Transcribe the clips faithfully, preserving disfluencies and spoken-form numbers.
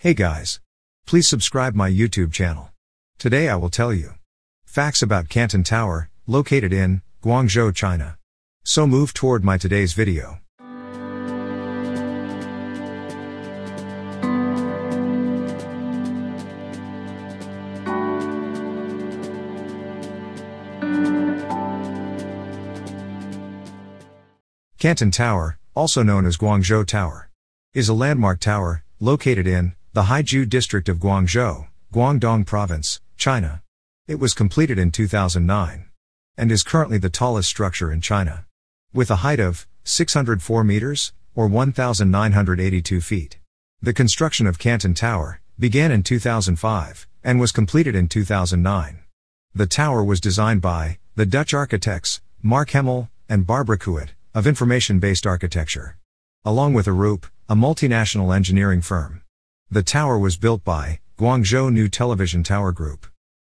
Hey guys! Please subscribe my YouTube channel. Today I will tell you facts about Canton Tower, located in Guangzhou, China. So move toward my today's video. Canton Tower, also known as Guangzhou Tower, is a landmark tower located in the Haizhu district of Guangzhou, Guangdong Province, China. It was completed in two thousand nine and is currently the tallest structure in China, with a height of six hundred four meters or one thousand nine hundred eighty-two feet. The construction of Canton Tower began in two thousand five and was completed in two thousand nine. The tower was designed by the Dutch architects Mark Hemel and Barbara Kuit of Information Based Architecture, along with Arup, a multinational engineering firm. The tower was built by Guangzhou New Television Tower Group,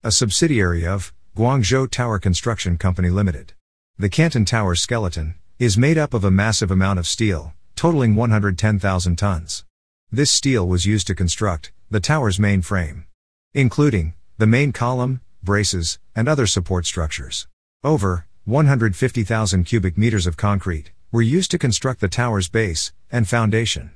a subsidiary of Guangzhou Tower Construction Company Limited. The Canton Tower skeleton is made up of a massive amount of steel, totaling one hundred ten thousand tons. This steel was used to construct the tower's main frame, including the main column, braces, and other support structures. Over one hundred fifty thousand cubic meters of concrete were used to construct the tower's base and foundation,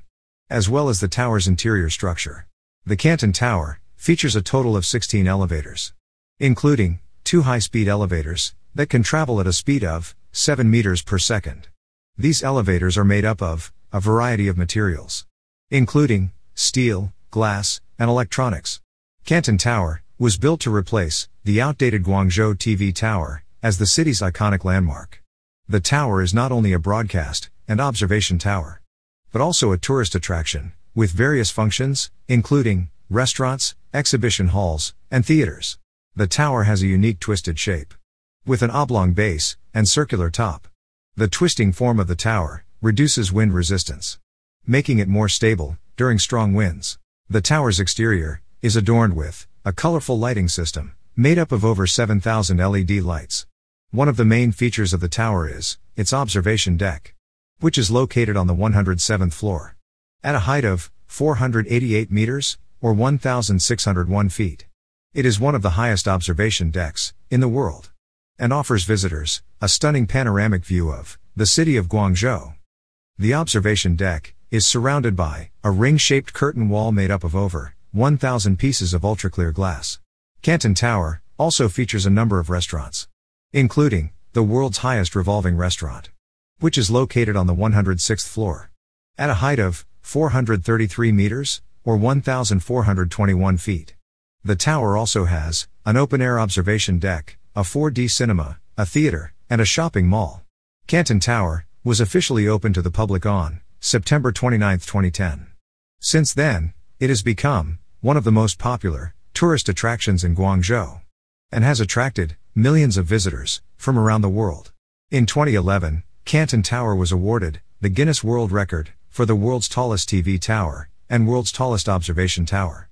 as well as the tower's interior structure. The Canton Tower features a total of sixteen elevators, including two high-speed elevators that can travel at a speed of seven meters per second. These elevators are made up of a variety of materials, including steel, glass, and electronics. Canton Tower was built to replace the outdated Guangzhou T V Tower as the city's iconic landmark. The tower is not only a broadcast and observation tower, but also a tourist attraction, with various functions, including restaurants, exhibition halls, and theaters. The tower has a unique twisted shape, with an oblong base and circular top. The twisting form of the tower reduces wind resistance, making it more stable during strong winds. The tower's exterior is adorned with a colorful lighting system made up of over seven thousand L E D lights. One of the main features of the tower is its observation deck, which is located on the one hundred seventh floor, at a height of four hundred eighty-eight meters, or one thousand six hundred one feet. It is one of the highest observation decks in the world, and offers visitors a stunning panoramic view of the city of Guangzhou. The observation deck is surrounded by a ring-shaped curtain wall made up of over one thousand pieces of ultra-clear glass. Canton Tower also features a number of restaurants, including the world's highest revolving restaurant, which is located on the one hundred sixth floor, at a height of four hundred thirty-three meters, or one thousand four hundred twenty-one feet. The tower also has an open-air observation deck, a four D cinema, a theater, and a shopping mall. Canton Tower was officially opened to the public on September twenty-ninth, twenty ten. Since then, it has become one of the most popular tourist attractions in Guangzhou, and has attracted millions of visitors from around the world. In twenty eleven, Canton Tower was awarded the Guinness World Record for the world's tallest T V tower and world's tallest observation tower.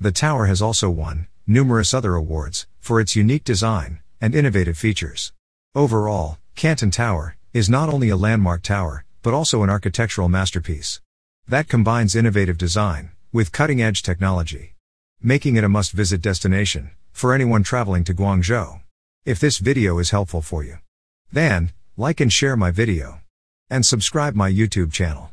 The tower has also won numerous other awards for its unique design and innovative features. Overall, Canton Tower is not only a landmark tower, but also an architectural masterpiece that combines innovative design with cutting-edge technology, making it a must-visit destination for anyone traveling to Guangzhou. If this video is helpful for you, then like and share my video, and subscribe my YouTube channel.